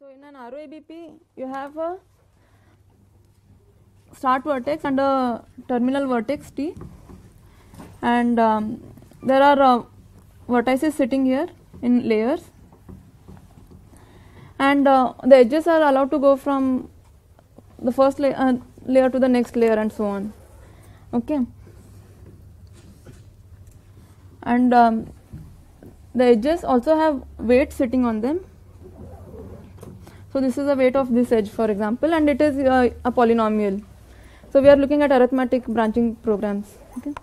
So in an ROABP, you have a start vertex and a terminal vertex T, and there are vertices sitting here in layers, and the edges are allowed to go from the first layer to the next layer and so on. Okay, and the edges also have weight sitting on them. So this is the weight of this edge, for example, and it is a polynomial. So we are looking at arithmetic branching programs. Okay.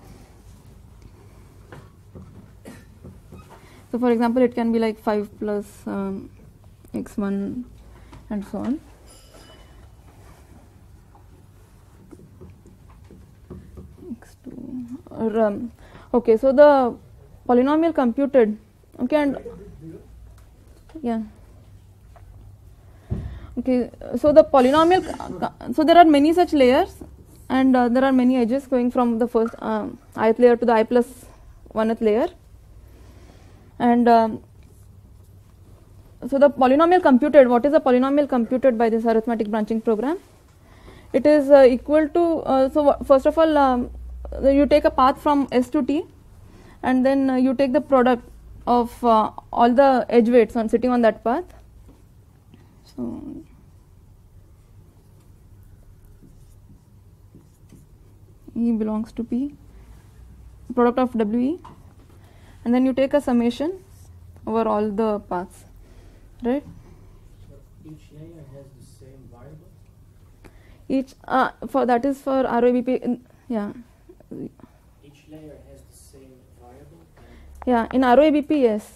So for example, it can be like 5 plus x1 and so on. x2 or okay. So the polynomial computed. Okay, and yeah. Okay, so the polynomial, so there are many such layers, and there are many edges going from the first ith layer to the I plus 1th layer, and so the polynomial computed, what is the polynomial computed by this arithmetic branching program? It is equal to, so first of all you take a path from S to T, and then you take the product of all the edge weights on sitting on that path. So E belongs to P, product of WE, and then you take a summation over all the paths, right? So each layer has the same variable. Each for that is for ROABP. Yeah. Each layer has the same variable. Yeah, in ROABP, yes.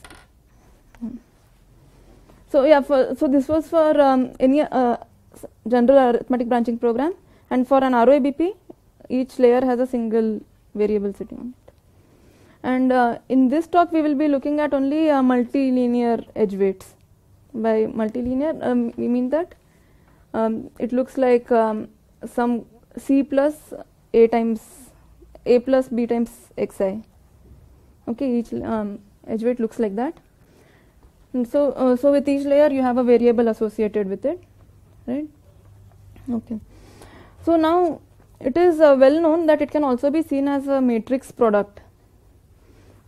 So yeah, so this was for any general arithmetic branching program, and for an ROABP, each layer has a single variable sitting on it. And in this talk, we will be looking at only multilinear edge weights. By multilinear, we mean that it looks like some C plus A times A plus B times xi. Okay, each edge weight looks like that. And so, so with each layer you have a variable associated with it, right? Okay. So now it is well known that it can also be seen as a matrix product.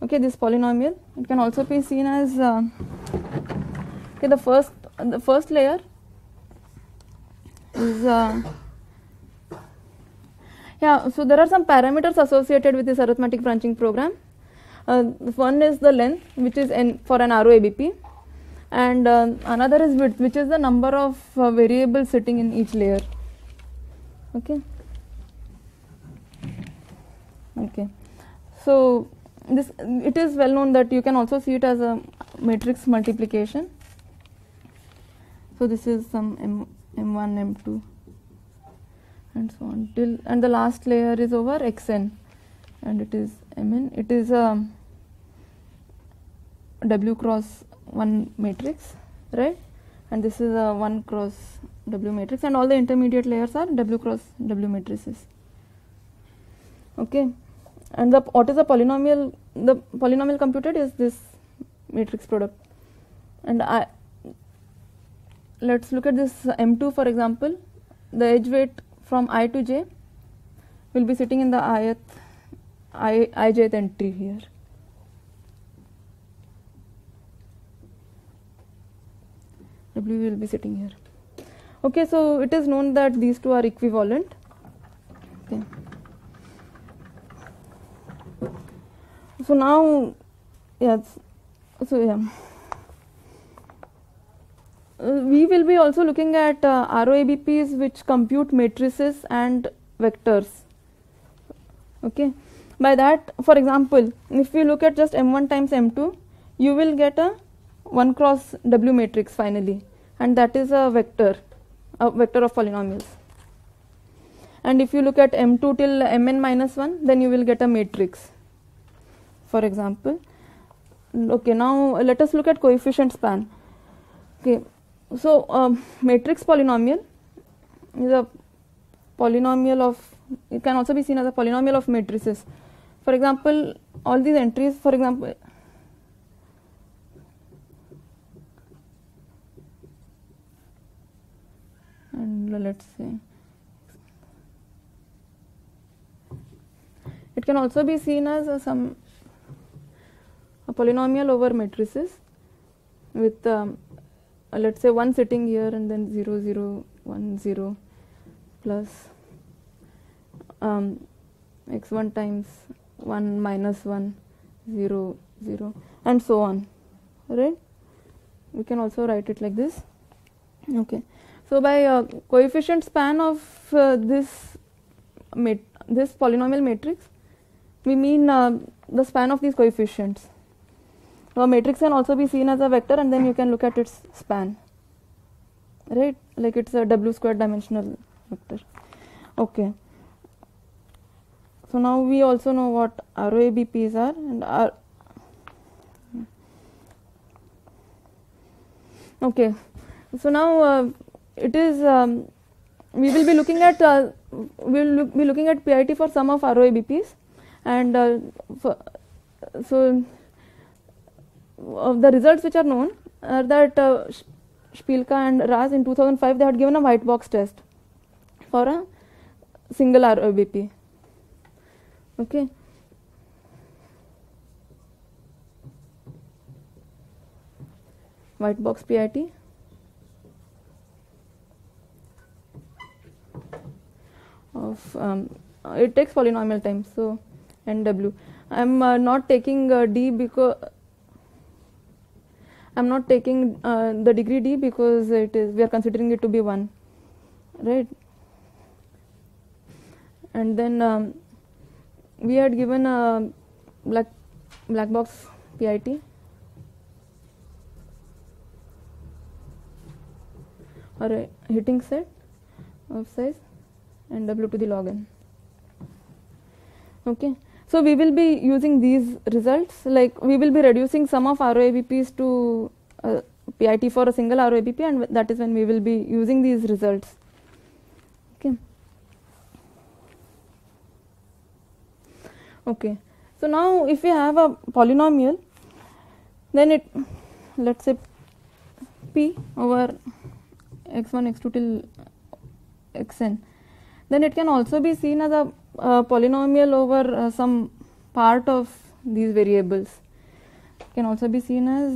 Okay, this polynomial, it can also be seen as okay, the first layer is yeah. So there are some parameters associated with this arithmetic branching program. One is the length, which is n for an ROABP. And another is width, which is the number of variables sitting in each layer. Okay. Okay. So this, it is well known that you can also see it as a matrix multiplication. So this is some M1, M2, and so on till, and the last layer is over Xn, and it is Mn. It is a W cross 1 matrix, right? And this is a 1 cross W matrix, and all the intermediate layers are W cross W matrices. Okay, and the what is the polynomial? The polynomial computed is this matrix product. And let's look at this M2, for example. The edge weight from I to J will be sitting in the ijth entry here. W will be sitting here. Okay, so it is known that these two are equivalent. Okay. So now, yes, so yeah, we will be also looking at ROABPs which compute matrices and vectors. Okay, by that, for example, if we look at just M1 times M2, you will get a 1 cross W matrix finally, and that is a vector of polynomials. And if you look at M2 till Mn minus 1, then you will get a matrix, for example. Okay, now let us look at coefficient span. Okay, so matrix polynomial is a polynomial of, it can also be seen as a polynomial of matrices. For example, all these entries, for example, let's say. It can also be seen as a polynomial over matrices with let's say 1 sitting here and then 0 0 1 0 plus x1 times 1 minus 1 0 0 and so on, right? We can also write it like this. Okay, so by coefficient span of this polynomial matrix, we mean the span of these coefficients. A matrix can also be seen as a vector, and then you can look at its span, right? Like it's a w squared dimensional vector. Okay. So now we also know what ROABPs are, and okay. So now it is we will be looking at we will be looking at PIT for sum of ROABPs, and the results which are known are that Spielka and Raz in 2005 they had given a white box test for a single ROABP. Okay. White box PIT. Of it takes polynomial time, so NW. I'm not taking D because I'm not taking the degree D because it is we are considering it to be 1, right? And then we had given a black box PIT or a hitting set of size and W to the log n. Okay, so we will be using these results, like we will be reducing sum of ROABPs to PIT for a single ROABP, and that is when we will be using these results. Okay. Okay, so now if we have a polynomial, then it, let's say p over x1 x2 till xn, then it can also be seen as a polynomial over some part of these variables. It can also be seen as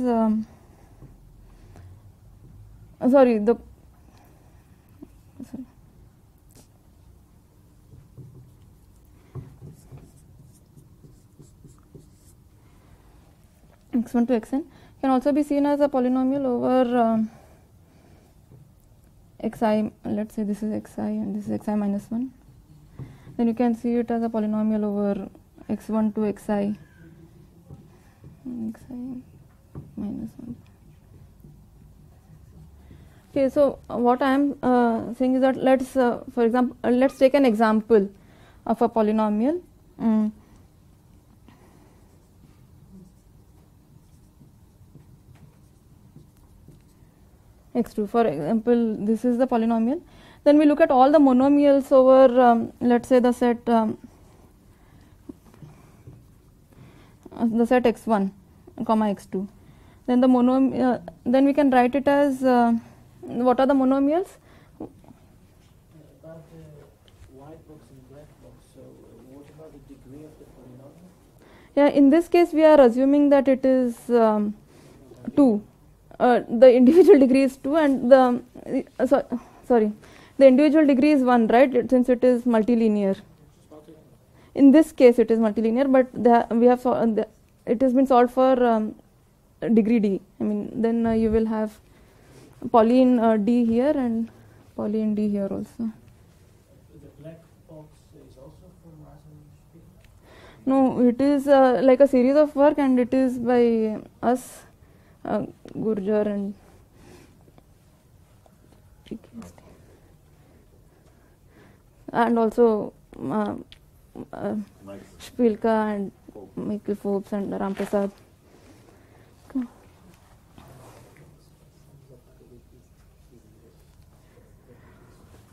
x1 to xn can also be seen as a polynomial over xi, let's say this is xi and this is xi minus 1. Then you can see it as a polynomial over x1 to xi minus 1. Okay, so what I am saying is that let's, for example, let's take an example of a polynomial. X2, for example, this is the polynomial. Then we look at all the monomials over, let's say, the set x1, comma x2. Then the then we can write it as what are the monomials? About the white box and black box. So what about the degree of the polynomial? Yeah, in this case, we are assuming that it is 2. The individual degree is 2 and the the individual degree is 1, right? Since it is multilinear. In this case, it is multilinear, but it has been solved for degree D. I mean, then you will have poly in D here and poly in D here also. The black box is also from Raz and Spielka? No, it is like a series of work, and it is by us. Gurjar and also Spielka and Michael Phelps and Ram Prasad.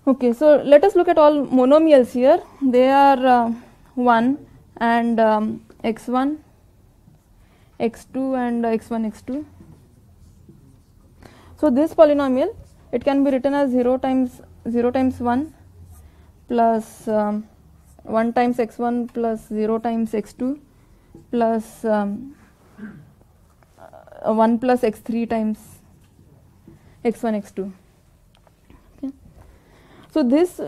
Okay, so let us look at all monomials here. They are 1 and x1, x2 and x1, x2. So this polynomial, it can be written as 0 times 0 times 1 plus 1 times x1 plus 0 times x2 plus 1 plus x3 times x1 x2. Okay. So this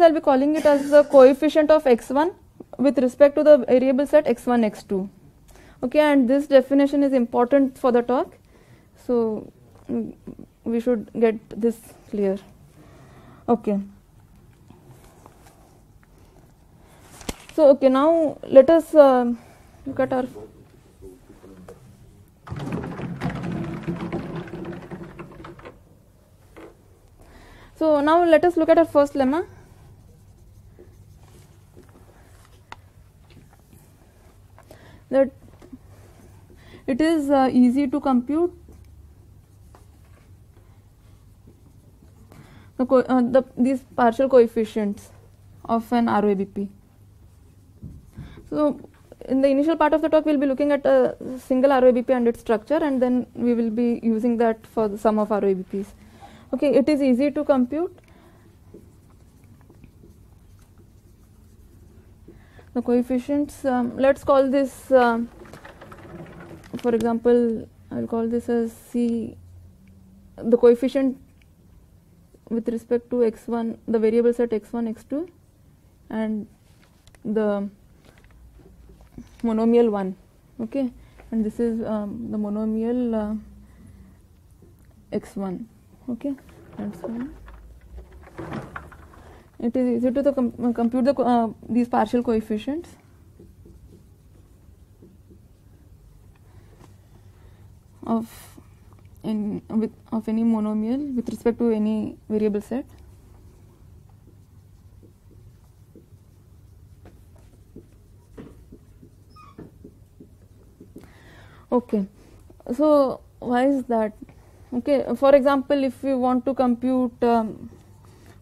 I'll be calling it as the coefficient of x1 with respect to the variable set x1 x2. Okay, and this definition is important for the talk, so we should get this clear. Okay. So okay, now let us look at our. So now let us look at our first lemma. That it is easy to compute these partial coefficients of an ROABP. So in the initial part of the talk, we will be looking at a single ROABP and its structure, and then we will be using that for the sum of ROABPs. Okay, it is easy to compute the coefficients. Let's call this, for example, I will call this as C, the coefficient with respect to x1, the variable set x1, x2, and the monomial 1. Okay, and this is the monomial x1. Okay, that's fine. It is easy to compute the these partial coefficients. Of any monomial with respect to any variable set. Okay, so why is that? Okay, for example, if we want to compute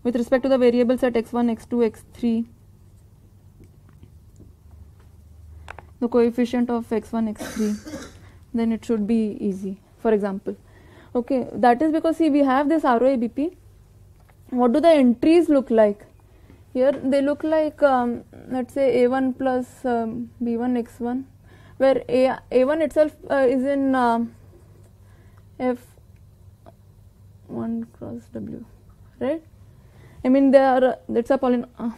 with respect to the variable set x1, x2, x3, the coefficient of x1, x3, then it should be easy, for example. Okay, that is because, see, we have this ROABP. What do the entries look like? Here they look like, let's say A1 plus B1 X1, where A1 itself is in F1 cross W, right? I mean, they are, that's a polynomial.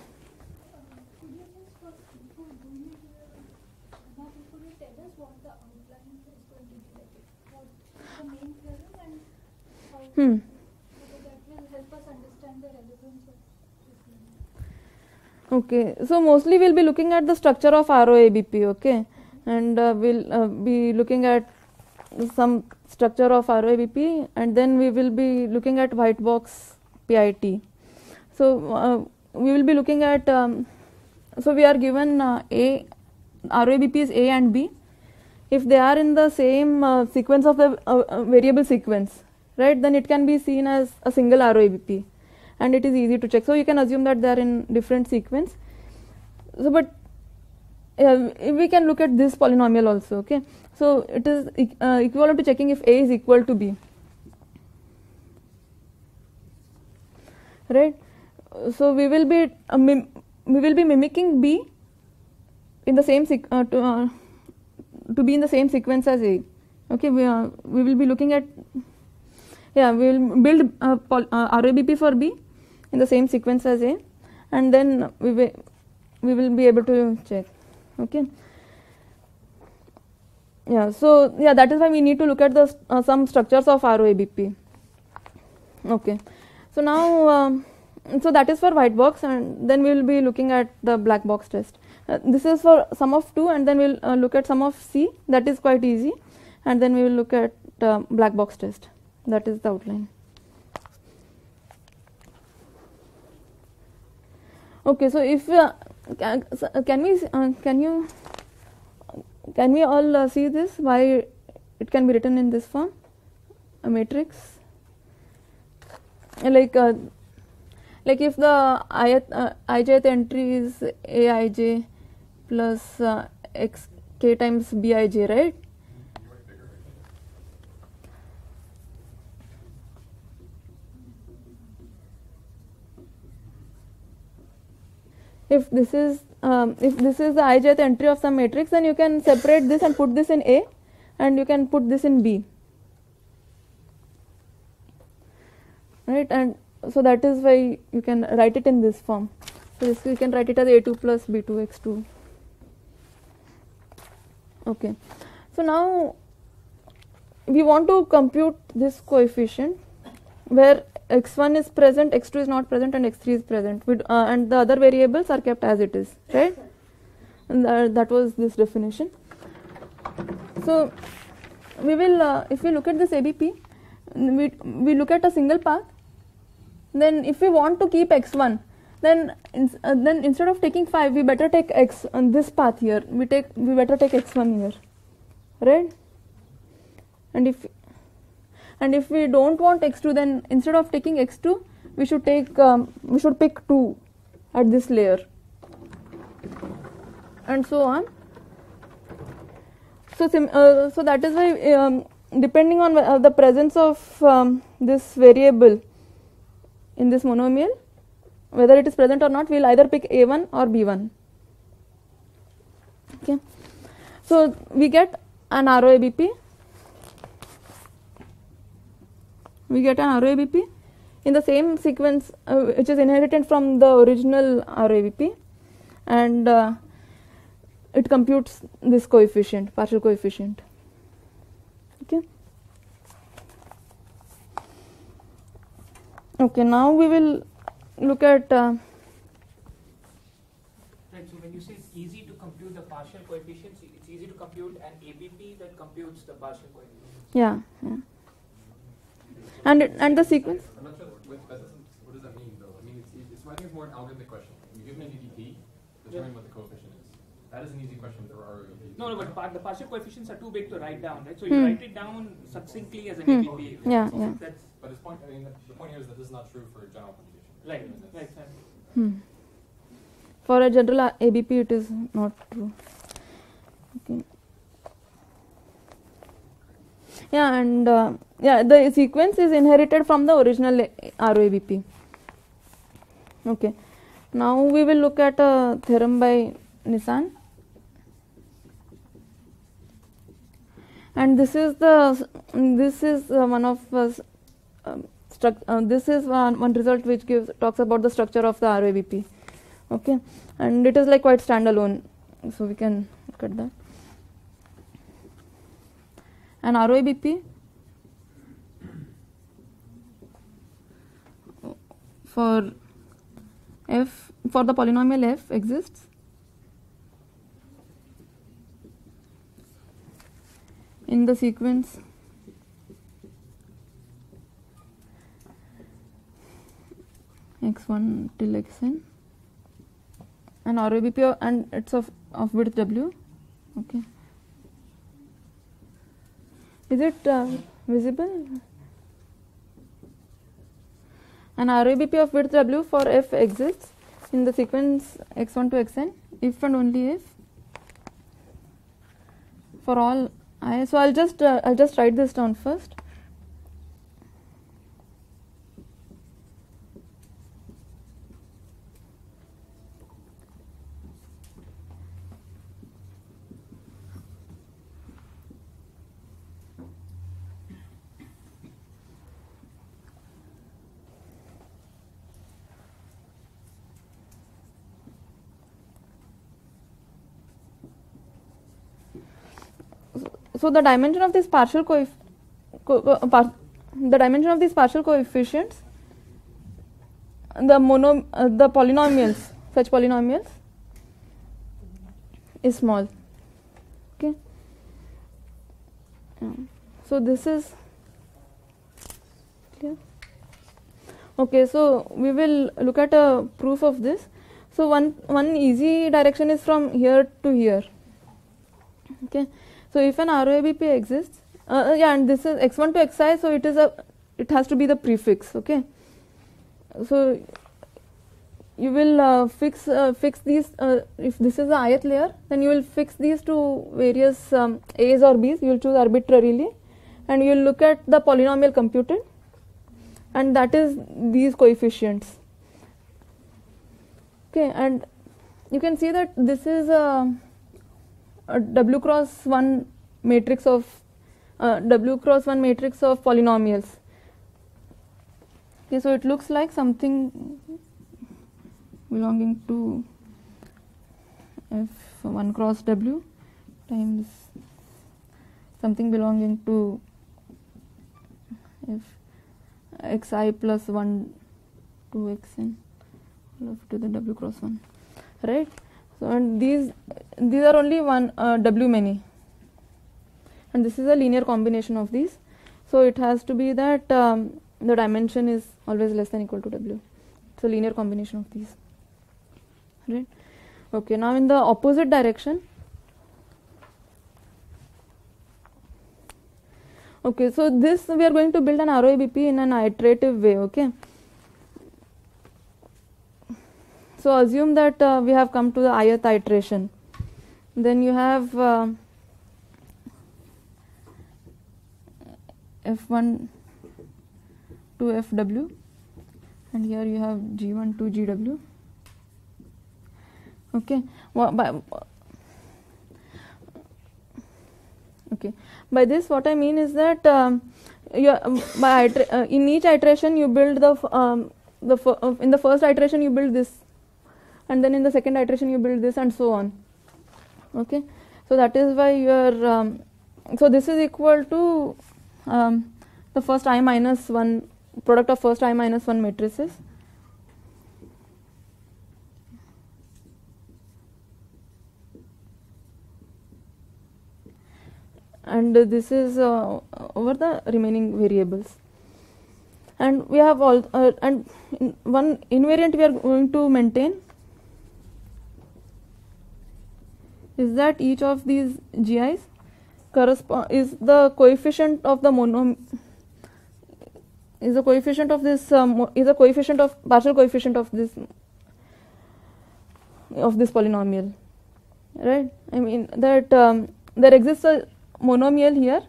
Okay, so mostly we'll be looking at the structure of ROABP, okay, and we'll be looking at some structure of ROABP, and then we will be looking at white box PIT. So we will be looking at, so we are given A, ROABP is A and B. If they are in the same sequence of the variable sequence, right, then it can be seen as a single ROABP, and it is easy to check. So you can assume that they are in different sequence. So, but we can look at this polynomial also. Okay, so it is equivalent to checking if A is equal to B, right? So we will be mimicking B in the same to be in the same sequence as A. Okay, we will be looking at, yeah, we will build ROABP for B in the same sequence as A, and then we will be able to check. Okay. Yeah. So yeah, that is why we need to look at the some structures of ROABP. Okay. So now, so that is for white box, and then we will be looking at the black box test. This is for sum of 2, and then we'll look at sum of C. That is quite easy, and then we will look at black box test. That is the outline. Okay, so if can we all see this? Why it can be written in this form, a matrix? Like if the ijth entry is Aij plus xk times Bij, right? if this is the ijth entry of some matrix, then you can separate this and put this in A, and you can put this in B, right? And so that is why you can write it in this form. So this you can write it as A2 plus B2 X2. Okay. So now we want to compute this coefficient where x1 is present, x2 is not present, and x3 is present, and the other variables are kept as it is, right? And that was this definition. So we will, if we look at this ABP, we look at a single path. Then if we want to keep x1, then instead of taking 5, we better take x on this path here. We better take x1 here, right? And if we don't want x2, then instead of taking x2, we should pick 2 at this layer, and so on. So so that is why depending on the presence of this variable in this monomial, whether it is present or not, we will either pick A1 or B1. Okay, so we get an narrow ABP. We get an narrow ABP in the same sequence which is inherited from the original narrow ABP, and it computes this coefficient, partial coefficient. Okay. Okay, now we will look at. Right, so when you say it's easy to compute the partial coefficients, it's easy to compute an ABP that computes the partial coefficients. Yeah, yeah. And the sequence. I'm not sure what does that mean though. I mean, I think it's more an algorithmic question. You give me an ABP, determine what the coefficient is. That is an easy question. There are ABPs. No, but the partial coefficients are too big to write down, right? So you write it down succinctly as an ABP. Okay. Yeah, so yeah. But his point, I mean, the point here is that this is not true for general computation. Right, right. For a general ABP, it is not true. Okay. Yeah, and yeah, the sequence is inherited from the original ROABP. Okay. Now we will look at a theorem by Nisan. And this is one result which talks about the structure of the ROABP. Okay, and it is like quite standalone, so we can look at that. An ROABP for f, for the polynomial f, exists in the sequence x1 till xn, and ROABP, and it's of width w. Okay, is it visible? An ROABP of width w for f exists in the sequence x1 to xn, if and only if, for all I. So I'll just write this down first. So the dimension of these partial coefficients, the polynomials, such polynomials, is small. Okay. So this is clear. Okay. So we will look at a proof of this. So one easy direction is from here to here. Okay. So if an ROABP exists, and this is x1 to xi, so it has to be the prefix. Okay, so you will fix these. If this is the ith layer, then you will fix these to various a's or b's. You will choose arbitrarily, and you will look at the polynomial computed, and that is these coefficients. Okay, and you can see that this is a W cross 1 matrix of polynomials. Okay, so it looks like something belonging to F1 cross W times something belonging to F xi plus 1 to xn to the W cross 1, right? So and these are only one W many, and this is a linear combination of these. So it has to be that the dimension is always less than equal to W. It's a linear combination of these, right? Okay, now in the opposite direction. Okay, so this we are going to build an ROABP in an iterative way. Okay, so assume that we have come to the ith iteration. Then you have F1 to Fw, and here you have G1 to Gw. Okay, by this what I mean is that in each iteration you build in the first iteration you build this, and then in the second iteration you build this, and so on. Okay, so that is why your so this is equal to the first I minus 1 product of first I minus 1 matrices. And this is over the remaining variables, and we have all and in one invariant we are going to maintain is that each of these GIs is the coefficient of the partial coefficient of this polynomial, right? I mean that there exists a monomial here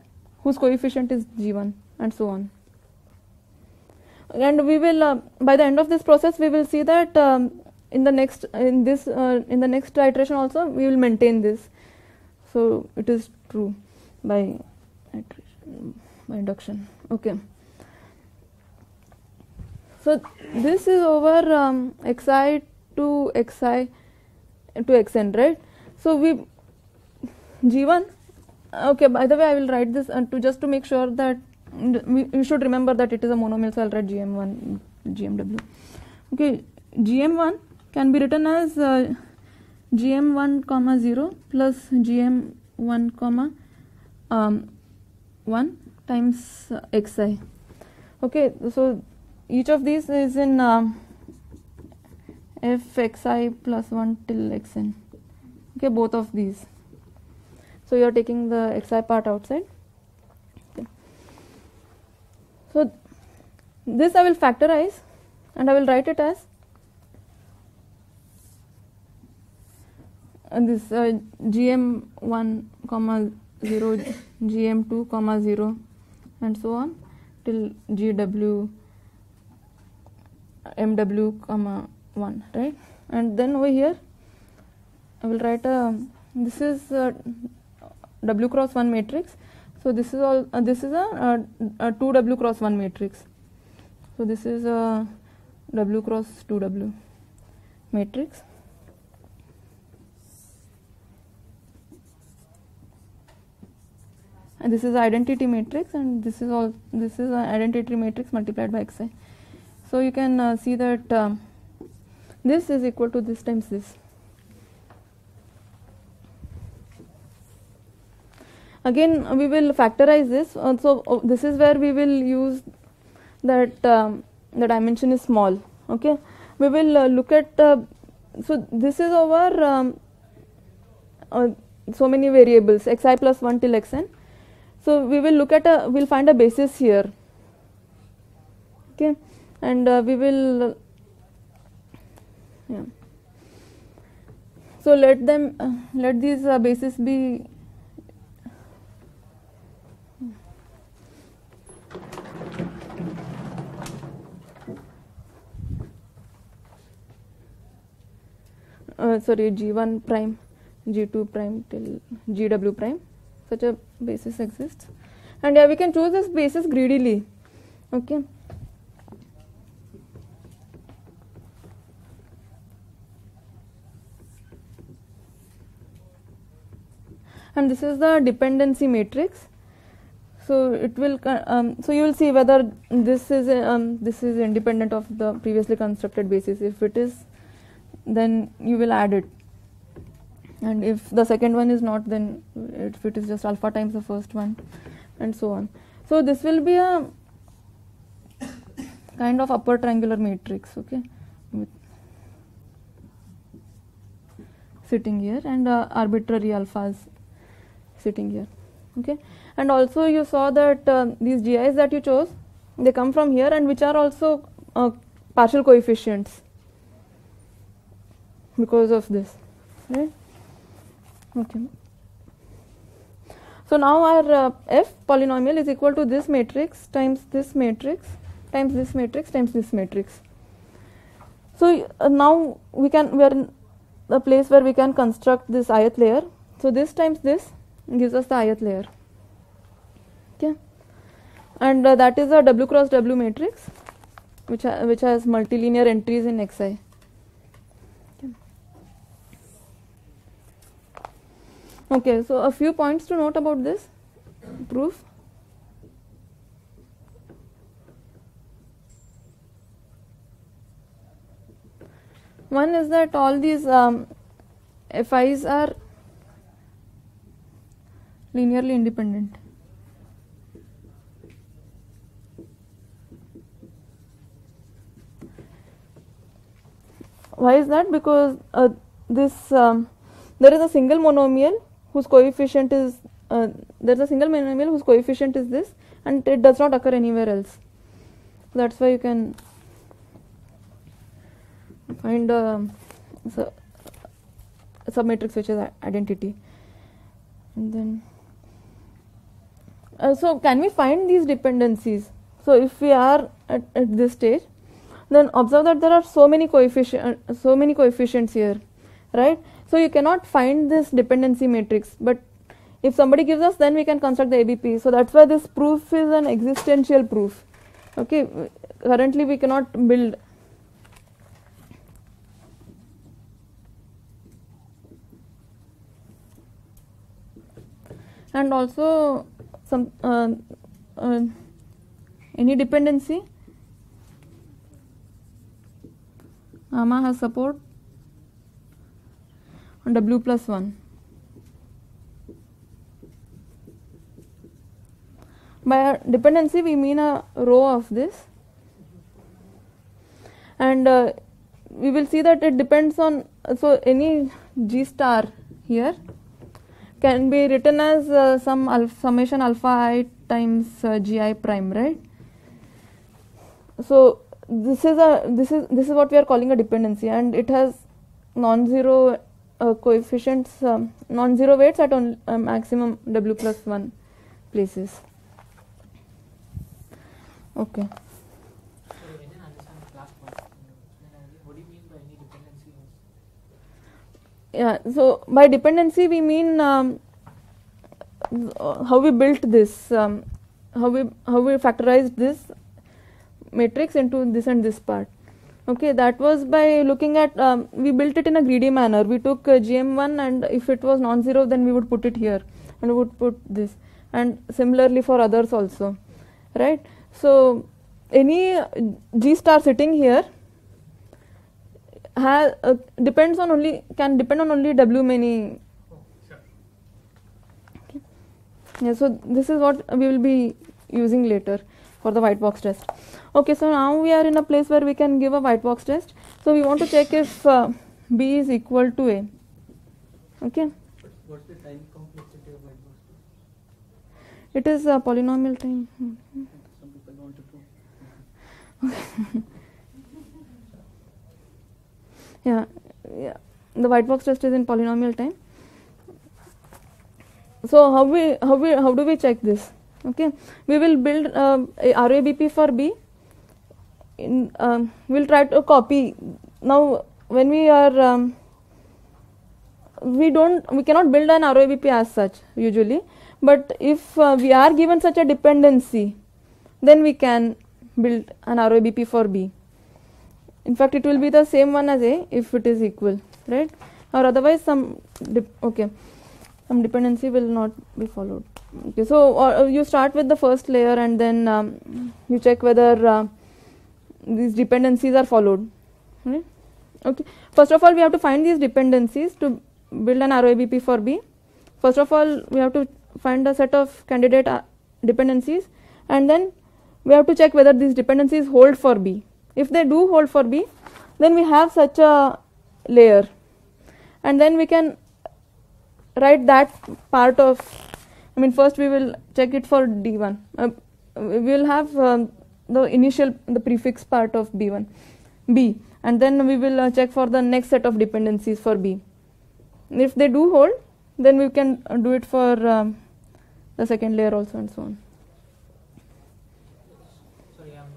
whose coefficient is G1, and so on. And we will by the end of this process we will see that in the next iteration also we will maintain this. So it is true by iteration, by induction. Okay, so this is over xi to xn, right? So we G1. Okay, by the way, I will write this just to make sure that we should remember that it is a monomial, so I will write GM1, GMW. Okay, GM1 can be written as GM1 comma 0 plus GM1 comma 1 times xi. Okay, so each of these is in f xi plus 1 till xn. Okay, both of these. So you are taking the xi part outside. Okay. So this I will factorize, and I will write it as this GM1 comma 0, GM2 comma 0, and so on till GW MW comma 1, right? And then over here I will write this is W cross 1 matrix. So this is all this is a 2 W cross 1 matrix. So this is a W cross 2 W matrix. And this is identity matrix, and this is all this is an identity matrix multiplied by xi. So you can see that this is equal to this times this. Again, we will factorize this. So this is where we will use that the dimension is small. Okay, we will look at so this is over so many variables xi plus 1 till xn. So we will look at we'll find a basis here. Okay, and we will yeah. So let these bases be. sorry g1 prime g2 prime till gw prime. Such a basis exists, and yeah, we can choose this basis greedily. Okay, and this is the dependency matrix. So it will so you will see whether this is independent of the previously constructed basis. If it is, then you will add it, and if the second one is not, then if it is just alpha times the first one, and so on. So this will be a kind of upper triangular matrix, okay, with sitting here, and arbitrary alphas sitting here, okay. And also you saw that these GIs that you chose, they come from here, and which are also partial coefficients because of this, right? Okay. So now our f polynomial is equal to this matrix times this matrix times this matrix times this matrix. So now we are in a place where we can construct this ith layer. So this times this gives us the ith layer. Okay, and that is a W cross W matrix, which has multilinear entries in Xi. Okay, so a few points to note about this proof. One is that all these FIs are linearly independent. Why is that? Because there is a single monomial whose coefficient is this, and it does not occur anywhere else. That's why you can find a submatrix which is identity. And then so can we find these dependencies? So if we are at this stage, then observe that there are so many coefficients here, right? So you cannot find this dependency matrix, but if somebody gives us, then we can construct the ABP. So that's why this proof is an existential proof. Okay, currently we cannot build and also some any dependency AMA has support on W+1 by dependency we mean a row of this, and we will see that it depends on, so any G star here can be written as some summation alpha I times GI prime, right? So this is what we are calling a dependency, and it has non-zero coefficients, non-zero weights at on maximum W+1 places. Okay. Sorry, I didn't understand the last part. What do you mean by any dependency? Yeah, so by dependency we mean how we built this, how we factorized this matrix into this and this part. Okay, that was by looking at we built it in a greedy manner. We took GM1, and if it was non-zero, then we would put it here, and we would put this, and similarly for others also, right? So any G star sitting here has can depend on only W many. Okay. Yeah, so this is what we will be using later for the white box test. Okay, so now we are in a place where we can give a white box test. So we want to check if B is equal to A. Okay. What's the time complexity of white box test? It is a polynomial time. Some people want to prove. Yeah, yeah. The white box test is in polynomial time. So how do we check this? Okay, we will build a RABP for B. We'll try to copy. Now when we are we cannot build an ROABP as such usually, but if we are given such a dependency, then we can build an ROABP for B. In fact, it will be the same one as A if it is equal, right? Or otherwise some dependency will not be followed. Okay, so or you start with the first layer and then you check whether these dependencies are followed, right? Okay, first of all we have to find these dependencies to build an ROABP for B. First of all we have to find a set of candidate dependencies, and then we have to check whether these dependencies hold for B. If they do hold for B, then we have such a layer, and then we can write that part of, I mean, first we will check it for D1. We will have the prefix part of B1, B, and then we will check for the next set of dependencies for B. If they do hold, then we can do it for the second layer also, and so on. Sorry, I'm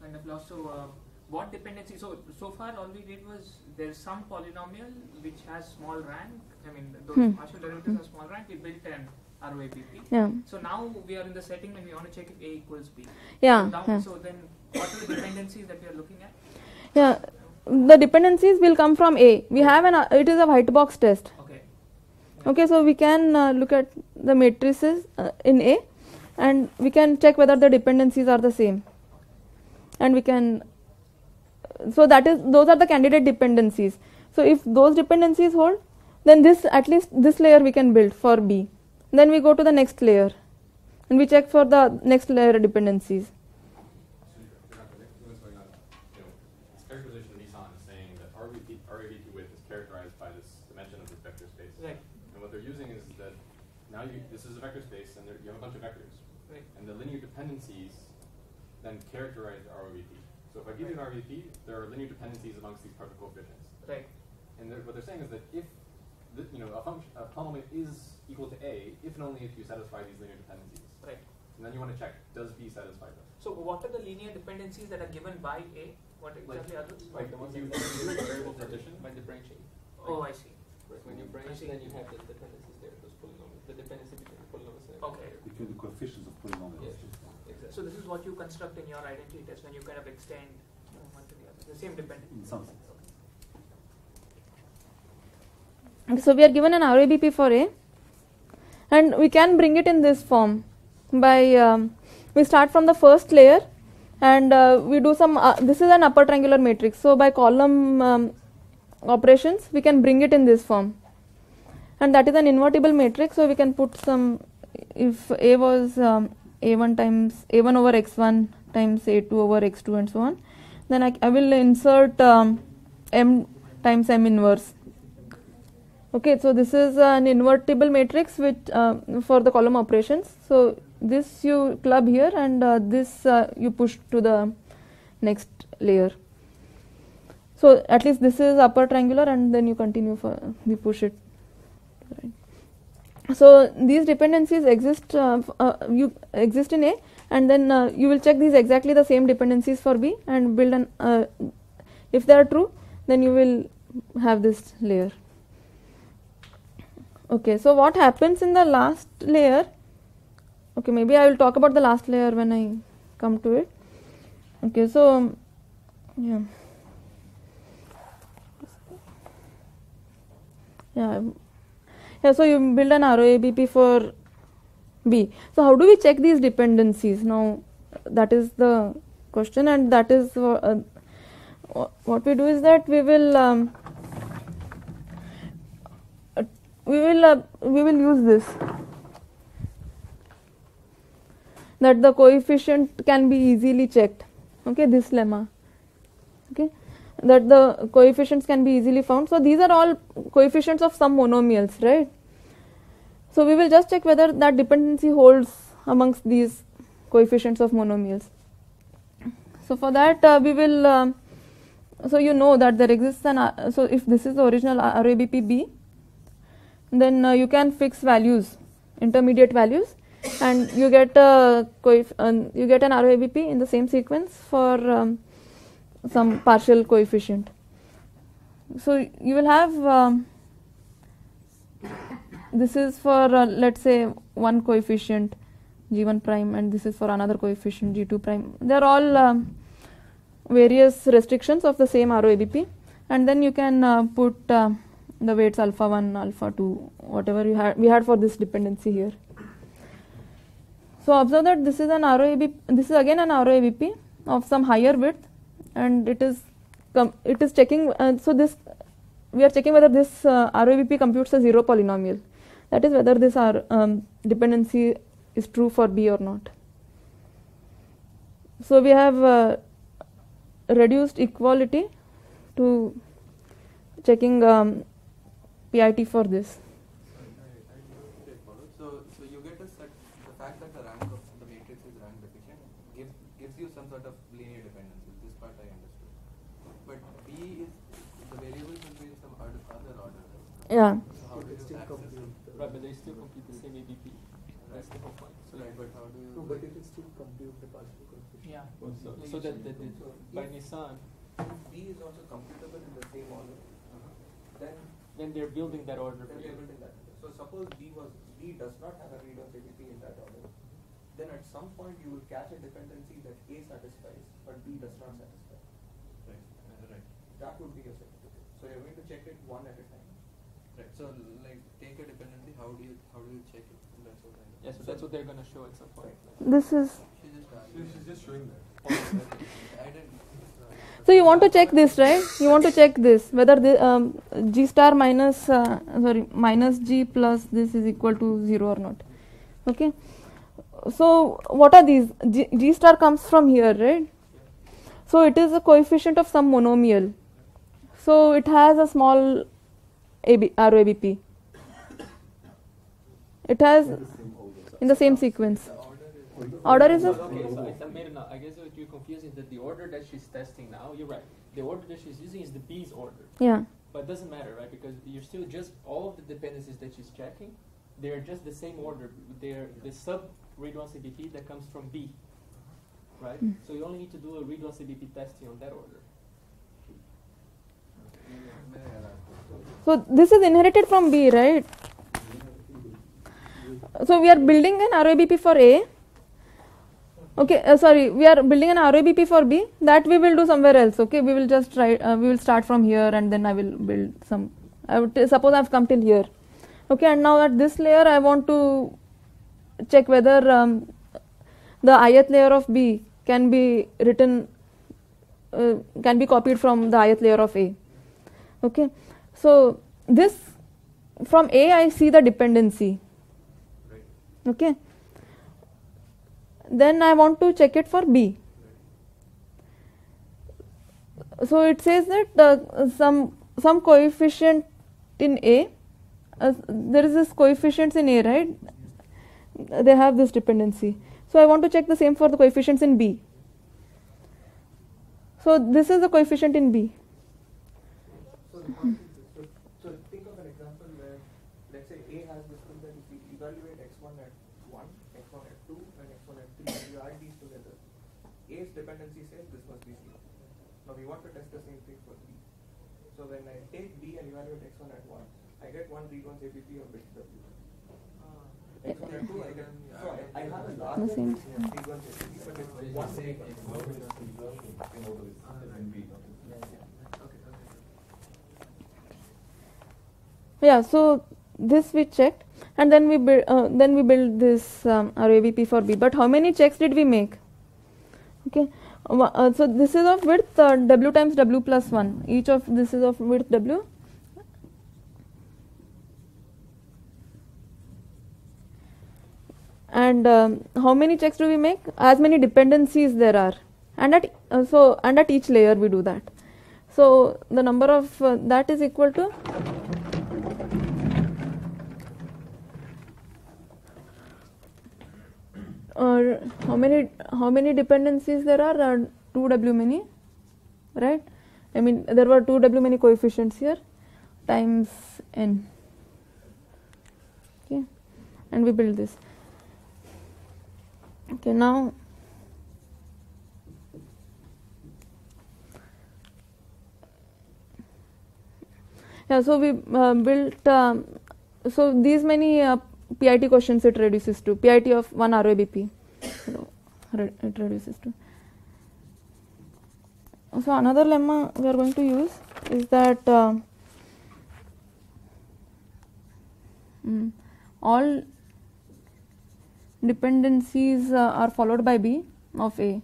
kind of lost. So, what dependency? So far all we did was there's some polynomial which has small rank. I mean, those partial derivatives have small rank. We built an ROABP. Yeah. So now we are in the setting when we want to check if A equals B. Yeah. So, so then, what are the dependencies that we are looking at? Yeah, the dependencies will come from A. We have an it is a white box test. Okay. Yeah. Okay, so we can look at the matrices in A, and we can check whether the dependencies are the same, and we can. So that is, those are the candidate dependencies. So if those dependencies hold, then this, at least this layer we can build for B. Then we go to the next layer and we check for the next layer dependencies. Characterization of Nissan is saying that ROABP width is characterized by this dimension of this vector space. Right. And what they're using is that now this is a vector space and you have a bunch of vectors. Right. And the linear dependencies then characterize the ROABP. So if I give you an ROABP, there are linear dependencies amongst these partial coefficients. Right. And what they're saying is that if a polynomial is equal to A if and only if you satisfy these linear dependencies. Right. And then you want to check, does B satisfy them? So what are the linear dependencies that are given by A? What exactly are those? Like the ones you use variable partition by differentiating. Oh, I see. Right. When you branch, then you have the dependencies there, those polynomials, the dependency between the polynomials. Okay. Between the coefficients of polynomials. Yes. Exactly. So this is what you construct in your identity test when you kind of extend one to the other, the same dependency. In some sense. Okay. So we are given an ROABP for A, and we can bring it in this form by we start from the first layer, and we do some this is an upper triangular matrix, so by column operations we can bring it in this form, and that is an invertible matrix, so we can put some, if A was A1 times A1 over X1 times A2 over X2 and so on, then I will insert M times M inverse. Okay, so this is an invertible matrix which for the column operations. So this you club here, and this you push to the next layer. So at least this is upper triangular, and then you continue for we push it. Right. So these dependencies exist. You exist in A, and then you will check these exactly the same dependencies for B and build an. If they are true, then you will have this layer. Okay, so what happens in the last layer? Okay, maybe I will talk about the last layer when I come to it. Okay, so yeah. So you build an ROABP for B. So how do we check these dependencies? Now that is the question, and that is what we do is that we will use this, that the coefficient can be easily checked. Okay, this lemma. Okay, that the coefficients can be easily found. So these are all coefficients of some monomials, right? So we will just check whether that dependency holds amongst these coefficients of monomials. So for that we will so you know that there exists an so if this is the original ROABP B, then you can fix values, intermediate values, and you get an ROABP in the same sequence for some partial coefficient. So you will have This is for let's say one coefficient g1 prime, and this is for another coefficient g2 prime. They are all various restrictions of the same ROABP, and then you can put the weights alpha 1, alpha 2, whatever you had we had for this dependency here. So observe that this is an ROABP. This is again an ROABP of some higher width, and it is checking. So this we are checking whether this ROABP computes a zero polynomial. That is whether this dependency is true for B or not. So we have reduced equality to checking PIT for this. So you get a set, the fact that the rank of the matrix is rank deficient gives you some sort of linear dependency. This part I understood. But B is the variable will be some other order. Right? Yeah. So how do you still complete? Right, but they still complete the same ABP. That's the whole point. So right, but how do you? No, but it is still compute the partial coefficient. Yeah. Well, so that by Nissan, if B is also computable in the same order, then they're building that order. So suppose B does not have a read of ABP in that order, then at some point you will catch a dependency that A satisfies but B does not satisfy. Right. Right. That would be your set. So you're going to check it one at a time. Right. So like take a dependency, how do you check it? That's what I know. Yeah, so that's what they're gonna show at some point. Right. This is she's just showing that. I didn't. So you want to check this, right? You want to check this whether the g star minus minus g plus this is equal to 0 or not. Okay. So what are these? G star comes from here, right? So it is a coefficient of some monomial. So it has a small ROABP. It has in the same sequence. Order is okay, so I guess what you're confusing is that the order that she's testing now, you're right, the order that she's using is the B's order. Yeah. But it doesn't matter, right? Because you're still just all of the dependencies that she's checking, they're just the same order. They're the sub-read-once ABP that comes from B, right? Mm. So you only need to do a read-once ABP testing on that order. So this is inherited from B, right? So we are building an ROABP for A. Okay, sorry, we are building an ROABP for B, that we will do somewhere else. Okay, we will just try, we will start from here, and then I will build some, suppose I have come till here. Okay, and now at this layer I want to check whether the ith layer of B can be written, can be copied from the ith layer of A. Okay, so this, from A I see the dependency. Okay. Then I want to check it for B. So it says that some coefficient in A, there is this coefficients in A, right? They have this dependency. So I want to check the same for the coefficients in B. So this is the coefficient in B. So think of an example where, let's say, A has this thing that if we evaluate x1 at 1, x1 at 2, and x1 at 3, and you add these together, A's dependency says this must be 0. Now we want to test the same thing for B. So when I take B and evaluate x1 at 1, I get one read-once ABP of bit W. X1 at 2, I get. So I have a large read-once ABP, but it's one thing. Yeah, so this we checked, and then we build this ROABP for B. But how many checks did we make? Okay, so this is of width W times W plus 1. Each of this is of width W. And how many checks do we make? As many dependencies there are, and at each layer we do that. So the number of that is equal to. Or how many dependencies there are? 2W many, right? I mean there were 2W many coefficients here times n. Okay, and we build this. Okay, now yeah, so we built So these many PIT questions it reduces to, PIT of 1 ROABP it reduces to. So another lemma we are going to use is that all dependencies are followed by B of A.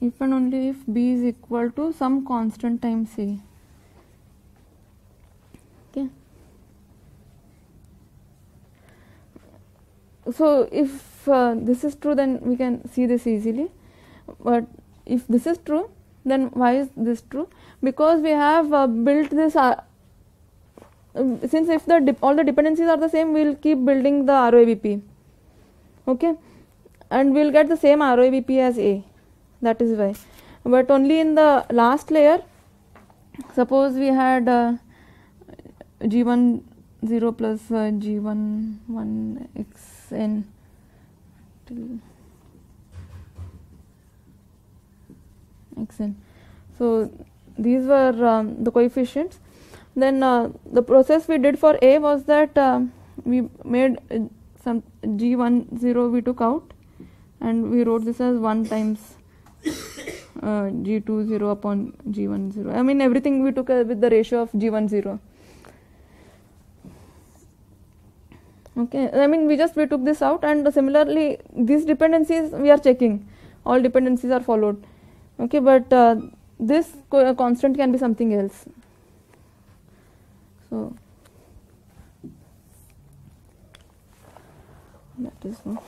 If and only if B is equal to some constant times A. Okay. So if this is true, then we can see this easily. But if this is true, then why is this true? Because we have built this since if the all the dependencies are the same, we will keep building the ROABP, okay, and we will get the same ROABP as A. That is why. But only in the last layer, suppose we had G10 plus G11 xn till xn. So these were the coefficients. Then the process we did for A was that we made some G10 we took out and we wrote this as 1 times G20 upon G10. I mean everything we took with the ratio of G10. Okay, I mean we took this out, and similarly these dependencies we are checking. All dependencies are followed. Okay, but this constant can be something else. So that is one.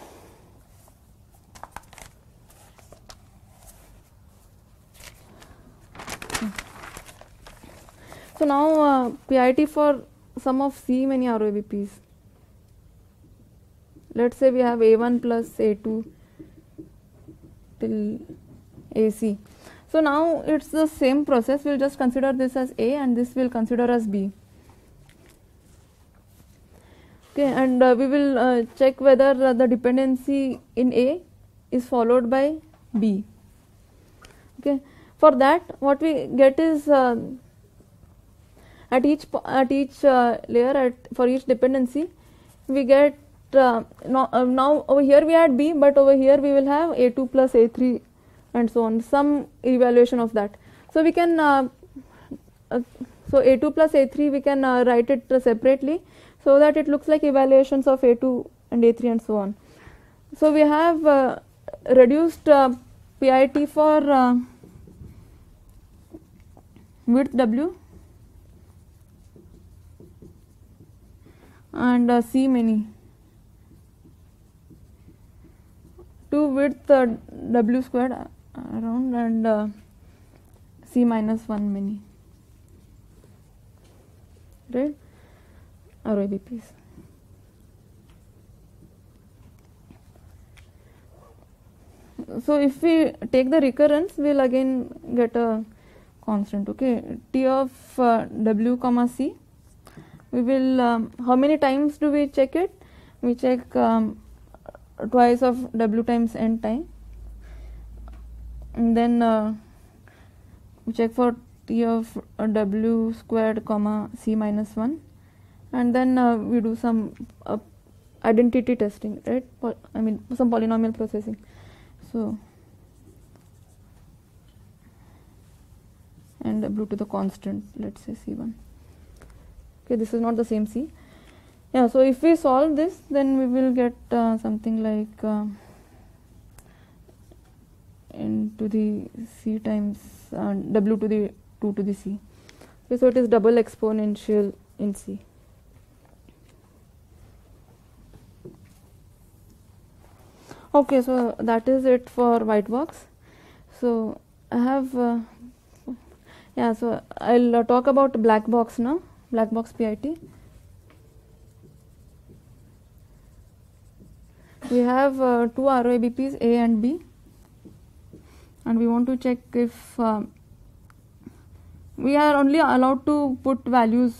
So now PIT for sum of C many ROABPs. Let's say we have A1 plus A2 till AC. So now it's the same process. We'll just consider this as A and this we'll consider as B. Okay, and we will check whether the dependency in A is followed by B. Okay, for that what we get is at each layer, for each dependency we get now over here we had B, but over here we will have A2 plus A3 and so on, some evaluation of that. So we can so A2 plus A3 we can write it separately so that it looks like evaluations of A2 and A3 and so on. So we have reduced PIT for width W and C many to width W squared around and C minus 1 many, right, ROABPs. So if we take the recurrence, we'll again get a constant. Okay, T of W comma C. We will how many times do we check it? We check twice of W times n time, and then we check for T of W squared comma C minus 1, and then we do some identity testing, right? I mean some polynomial processing. So and W to the constant, let's say C1. Okay, this is not the same C. Yeah, so if we solve this, then we will get something like n to the C times W to the 2 to the C. Okay, so it is double exponential in C. Okay, so that is it for white box. So I have yeah, so I'll talk about black box now. Black box PIT. We have two ROABPs, A and B, and we want to check if we are only allowed to put values,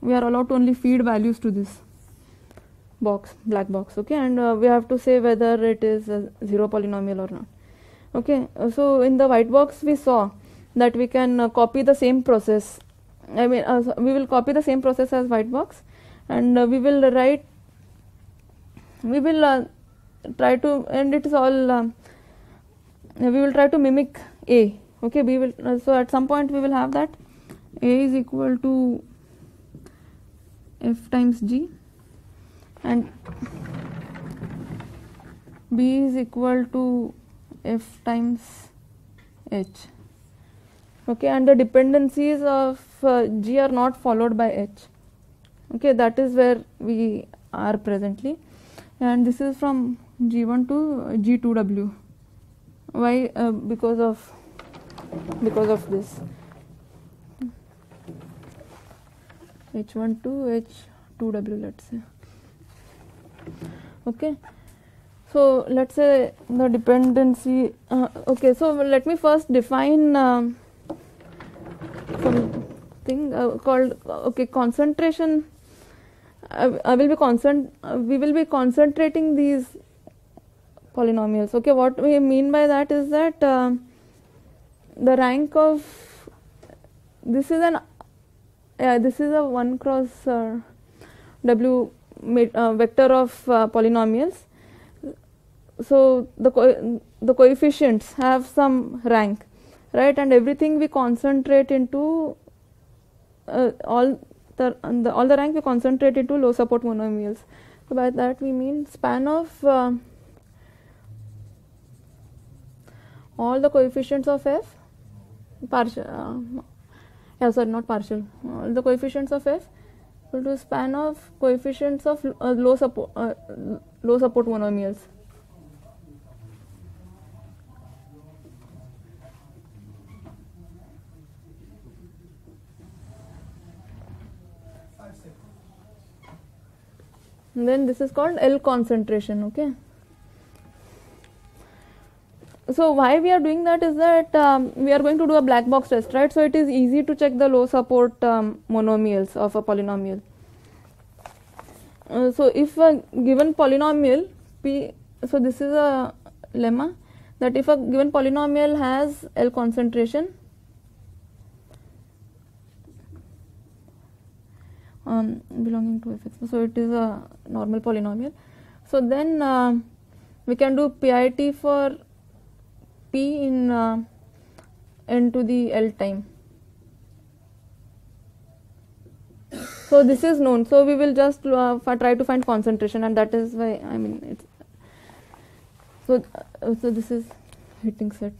we are allowed to only feed values to this box, black box, okay, and we have to say whether it is a zero polynomial or not. Okay, so in the white box we saw that we can copy the same process. I mean, we will copy the same process as white box, and we will try to mimic A. Okay, we will so at some point we will have that A is equal to F times G and B is equal to F times H. Okay, and the dependencies of G are not followed by H. Okay, that is where we are presently, and this is from G1 to G2W. Why? Because of this H1 to H2W, let's say. Okay, so let's say the dependency. Okay, so let me first define something called concentration. We will be concentrating these polynomials. Okay, what we mean by that is that the rank of this is a 1 cross w vector of polynomials. So the coefficients have some rank, right? And everything we concentrate into all the rank we concentrate into low support monomials. So by that we mean span of all the coefficients of f all the coefficients of f equal to span of coefficients of low support monomials. And then this is called L concentration. Okay. So why we are doing that is that we are going to do a black box test, right? So it is easy to check the low support monomials of a polynomial. So if a given polynomial p, so this is a lemma, that if a given polynomial has L concentration, belonging to f(x), so it is a normal polynomial. So then we can do PIT for p in n to the L time. So this is known. So we will just try to find concentration, and that is why so this is hitting set.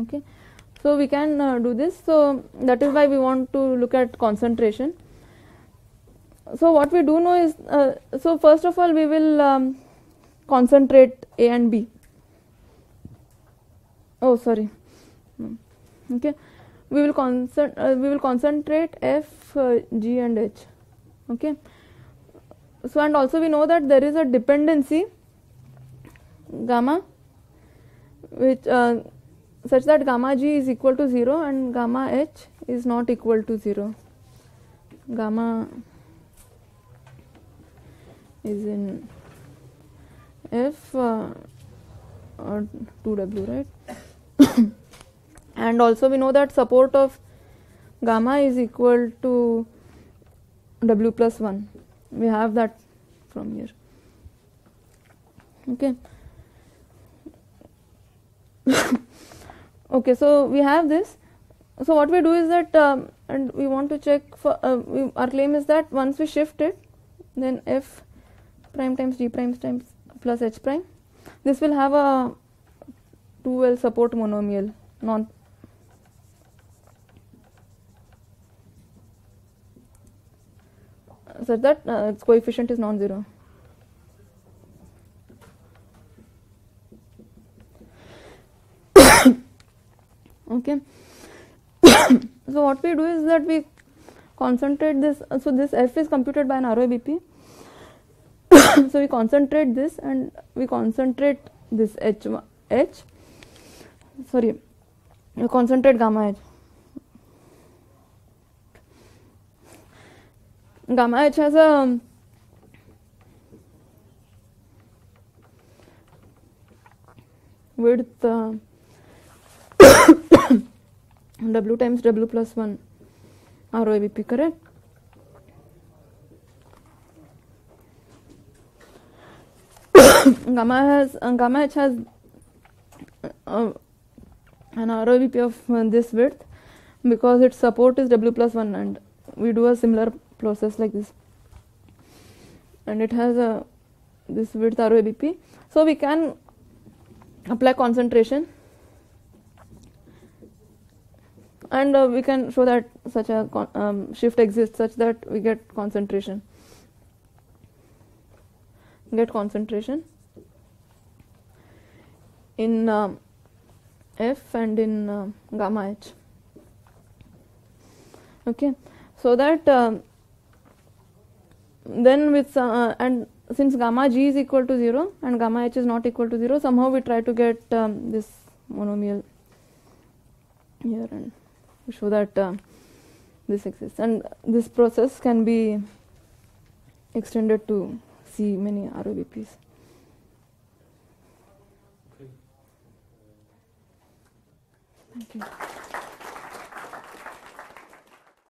Okay, so we can do this. So that is why we want to look at concentration. So what we do know is, so first of all we will concentrate A and B. Oh sorry, okay, we will concentrate F, G and H. Okay, so and also we know that there is a dependency gamma which such that gamma G is equal to 0 and gamma H is not equal to 0. Gamma is in F or 2W, right? And also we know that support of gamma is equal to W plus 1. We have that from here. Okay. Okay, so we have this. So what we do is that and we want to check for our claim is that once we shift it, then F prime times G prime times plus H prime, this will have a 2L support monomial, non such that its coefficient is non-zero. Okay. So what we do is that we concentrate this. So this F is computed by an ROBP. So we concentrate this and we concentrate this we concentrate gamma H. Gamma H has a width w times w plus 1 ROABP, correct? Gamma H has an ROABP of this width because its support is W plus 1, and we do a similar process like this, and it has this width ROABP. So we can apply concentration, and we can show that such a shift exists such that we get concentration. In F and in gamma H. Okay, so that then with and since gamma G is equal to 0 and gamma H is not equal to 0, somehow we try to get this monomial here, and we show that this exists, and this process can be extended to C many ROABPs. Thank you.